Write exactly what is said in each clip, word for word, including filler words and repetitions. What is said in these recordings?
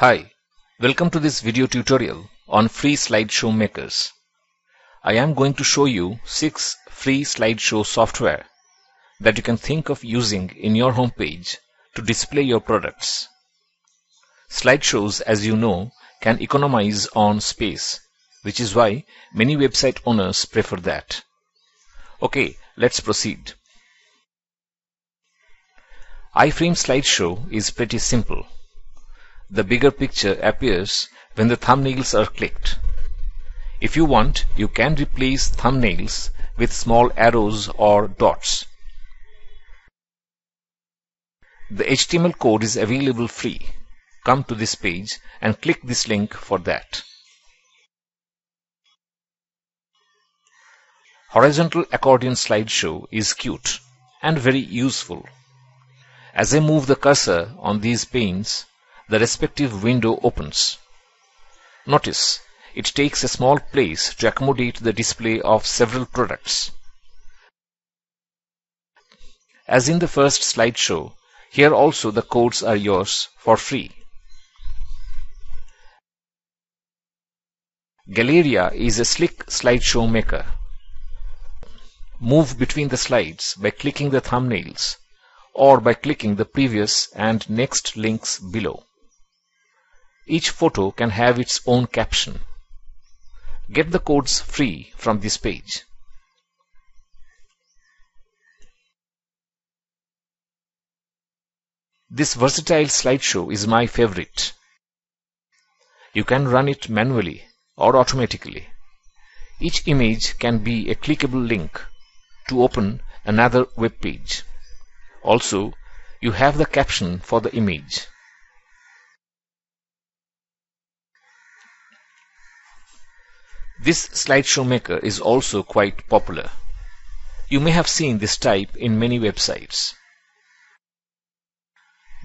Hi, welcome to this video tutorial on free slideshow makers. I am going to show you six free slideshow software that you can think of using in your homepage to display your products. Slideshows, as you know, can economize on space, which is why many website owners prefer that. Okay, let's proceed. iFrame Slideshow is pretty simple. The bigger picture appears when the thumbnails are clicked. If you want, you can replace thumbnails with small arrows or dots. The H T M L code is available free. Come to this page and click this link for that. Horizontal Accordion Slideshow is cute and very useful. As I move the cursor on these panes, the respective window opens. Notice, it takes a small place to accommodate the display of several products. As in the first slideshow, here also the codes are yours for free. Galleria is a slick slideshow maker. Move between the slides by clicking the thumbnails or by clicking the previous and next links below. Each photo can have its own caption. Get the codes free from this page. This versatile slideshow is my favorite. You can run it manually or automatically. Each image can be a clickable link to open another web page. Also, you have the caption for the image. This slideshow maker is also quite popular. You may have seen this type in many websites.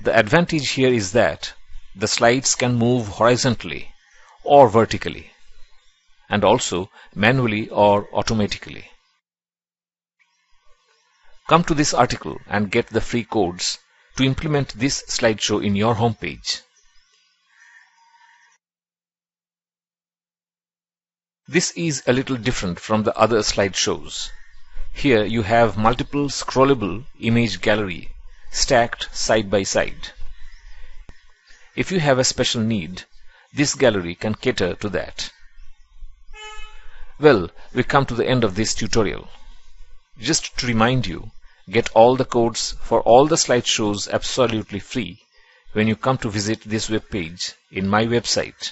The advantage here is that the slides can move horizontally or vertically, and also manually or automatically. Come to this article and get the free codes to implement this slideshow in your homepage. This is a little different from the other slideshows. Here you have multiple scrollable image gallery stacked side by side. If you have a special need, this gallery can cater to that. Well, we come to the end of this tutorial. Just to remind you, get all the codes for all the slideshows absolutely free when you come to visit this web page in my website.